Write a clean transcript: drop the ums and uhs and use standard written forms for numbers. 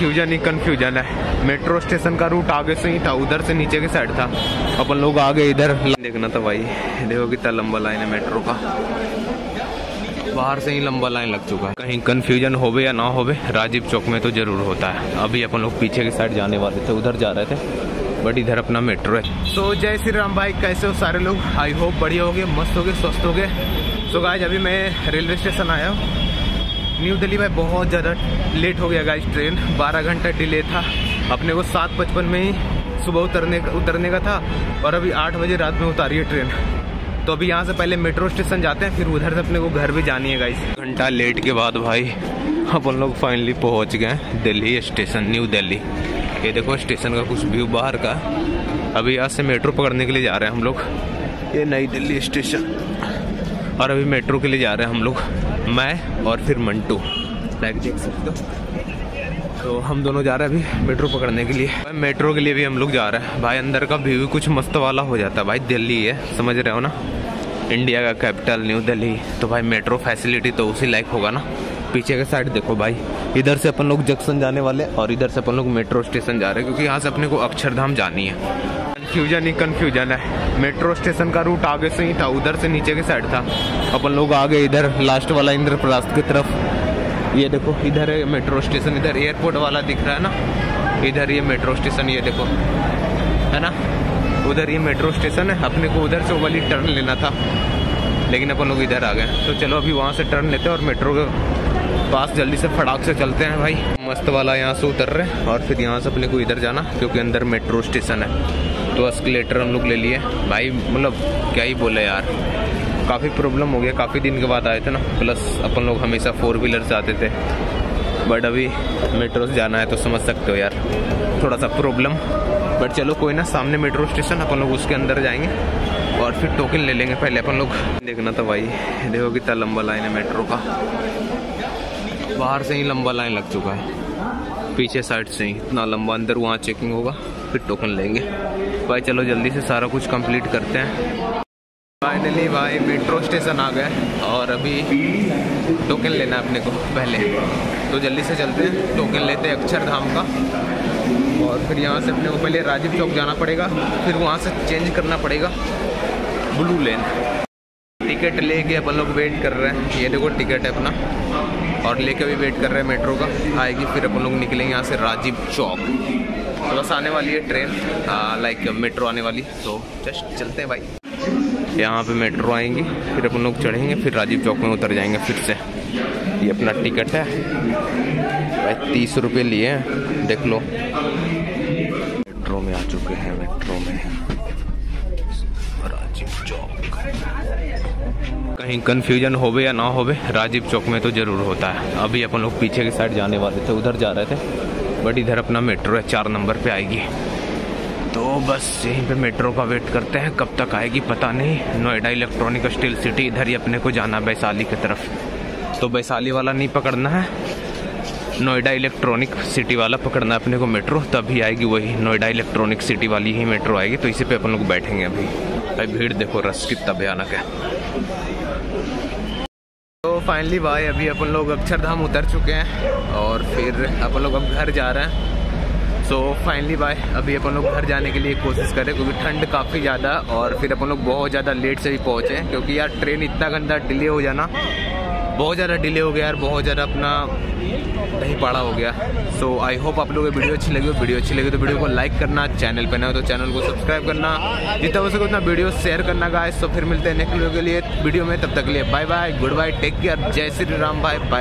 Fusion ही confusion है। Metro station का रूट आगे से ही था, उधर से नीचे के साइड था, अपन लोग आगे इधर देखना था भाई। देखो कितना लंबा लाइन है मेट्रो का, बाहर से ही लंबा लाइन लग चुका है। कहीं कंफ्यूजन होवे या ना होवे, राजीव चौक में तो जरूर होता है। अभी अपन लोग पीछे के साइड जाने वाले थे, उधर जा रहे थे, बट इधर अपना मेट्रो है। सो जय श्री राम भाई, कैसे हो सारे लोग? आई होप बढ़िया होगे, मस्त होगे, स्वस्थ होगे। सो गाइज अभी मैं रेलवे स्टेशन आया हूँ न्यू दिल्ली में। बहुत ज़्यादा लेट हो गया गाइज, ट्रेन 12 घंटा डिले था। अपने को 7:55 में ही सुबह उतरने का था और अभी 8 बजे रात में उतारी है ट्रेन। तो अभी यहाँ से पहले मेट्रो स्टेशन जाते हैं, फिर उधर से अपने को घर भी जानी है गाइज। घंटा लेट के बाद भाई अपन लोग फाइनली पहुँच गए दिल्ली स्टेशन, न्यू दिल्ली। ये देखो स्टेशन का कुछ व्यू बाहर का। अभी यहाँ से मेट्रो पकड़ने के लिए जा रहे हैं हम लोग, ये नई दिल्ली स्टेशन। और अभी मेट्रो के लिए जा रहे हैं हम लोग, मैं और फिर मंटू, लाइक देख सकते हो। तो हम दोनों जा रहे हैं अभी मेट्रो पकड़ने के लिए। भाई मेट्रो के लिए भी हम लोग जा रहे हैं भाई। अंदर का व्यू कुछ मस्त वाला हो जाता है भाई। दिल्ली है, समझ रहे हो ना, इंडिया का कैपिटल न्यू दिल्ली, तो भाई मेट्रो फैसिलिटी तो उसी लायक होगा ना। पीछे के साइड देखो भाई, इधर से अपन लोग जंक्शन जाने वाले और इधर से अपन लोग मेट्रो स्टेशन जा रहे हैं, क्योंकि यहाँ से अपने को अक्षरधाम जानी है। कन्फ्यूजन ही कन्फ्यूजन है। मेट्रो स्टेशन का रूट आगे से ही था, उधर से नीचे के साइड था। अपन लोग आगे इधर लास्ट वाला इंद्रप्रस्थ की तरफ। ये देखो इधर है मेट्रो स्टेशन, इधर एयरपोर्ट वाला दिख रहा है ना, इधर ये मेट्रो स्टेशन, ये देखो है ना, उधर ये मेट्रो स्टेशन है। अपने को उधर से वो वाली टर्न लेना था, लेकिन अपन लोग इधर आ गए। तो चलो अभी वहाँ से टर्न लेते हैं और मेट्रो के पास जल्दी से फटाक से चलते हैं भाई। मस्त वाला यहाँ से उतर रहे हैं और फिर यहाँ से अपने को इधर जाना, क्योंकि अंदर मेट्रो स्टेशन है। तो एस्केलेटर हम लोग ले लिए भाई, मतलब क्या ही बोले यार, काफ़ी प्रॉब्लम हो गया। काफ़ी दिन के बाद आए थे ना, प्लस अपन लोग हमेशा 4 व्हीलर से आते थे, बट अभी मेट्रो से जाना है तो समझ सकते हो यार, थोड़ा सा प्रॉब्लम। बट चलो कोई ना, सामने मेट्रो स्टेशन, अपन लोग उसके अंदर जाएंगे और फिर टोकन ले लेंगे। पहले अपन लोग देखना था भाई। देखो कितना लंबा लाइन है मेट्रो का, बाहर से ही लंबा लाइन लग चुका है, पीछे साइड से ही इतना लंबा। अंदर वहाँ चेकिंग होगा, फिर टोकन लेंगे भाई। चलो जल्दी से सारा कुछ कंप्लीट करते हैं। फाइनली भाई मेट्रो स्टेशन आ गए और अभी टोकन लेना है अपने को पहले, तो जल्दी से चलते हैं, टोकन लेते हैं अक्षरधाम का। और फिर यहाँ से अपने को पहले राजीव चौक जाना पड़ेगा, फिर वहाँ से चेंज करना पड़ेगा ब्लू लेन। टिकट लेके अपन लोग वेट कर रहे हैं, ये देखो टिकट है अपना, और लेके भी वेट कर रहे हैं मेट्रो का, आएगी फिर अपन लोग निकलेंगे यहाँ से राजीव चौक। तो बस आने वाली है ट्रेन, लाइक मेट्रो आने वाली, तो जस्ट चलते हैं भाई। यहाँ पे मेट्रो आएंगी, फिर अपन लोग चढ़ेंगे, फिर राजीव चौक में उतर जाएंगे फिर से। ये अपना टिकट है भाई, 30 रुपये लिए हैं, देख लो। मेट्रो में आ चुके हैं, मेट्रो में राजीव चौक। कहीं कंफ्यूजन होवे या ना होवे, राजीव चौक में तो जरूर होता है। अभी अपन लोग पीछे के साइड जाने वाले थे, उधर जा रहे थे, बट इधर अपना मेट्रो है, 4 नंबर पे आएगी। तो बस यहीं पे मेट्रो का वेट करते हैं, कब तक आएगी पता नहीं। नोएडा इलेक्ट्रॉनिक सिटी, इधर ही अपने को जाना वैशाली की तरफ। तो वैशाली वाला नहीं पकड़ना है, नोएडा इलेक्ट्रॉनिक सिटी वाला पकड़ना है अपने को मेट्रो, तभी आएगी वही। नोएडा इलेक्ट्रॉनिक सिटी वाली ही मेट्रो आएगी, तो इसी पे अपन लोग बैठेंगे अभी। भाई भीड़ देखो, रश कितना भयानक है। तो फाइनली भाई अभी अपन लोग अक्षरधाम उतर चुके हैं और फिर अपन लोग अब घर जा रहे हैं। सो फाइनली भाई अभी अपन लोग घर जाने के लिए कोशिश करें, क्योंकि ठंड काफ़ी ज़्यादा और फिर अपन लोग बहुत ज़्यादा लेट से भी पहुँचे हैं, क्योंकि यार ट्रेन इतना गंदा डिले हो जाना, बहुत ज़्यादा डिले हो गया यार, बहुत ज़्यादा अपना नहीं पड़ा हो गया। सो आई होप आप लोगों को वीडियो अच्छी लगी हो। वीडियो अच्छी लगी तो वीडियो को लाइक करना, चैनल पर नए हो तो चैनल को सब्सक्राइब करना, जितना हो सके उतना वीडियो शेयर करना गाइस। तो फिर मिलते हैं नेक्स्ट वीडियो के लिए, वीडियो में, तब तक के लिए bye bye, good bye, take care, जय श्री राम भाई, बाय।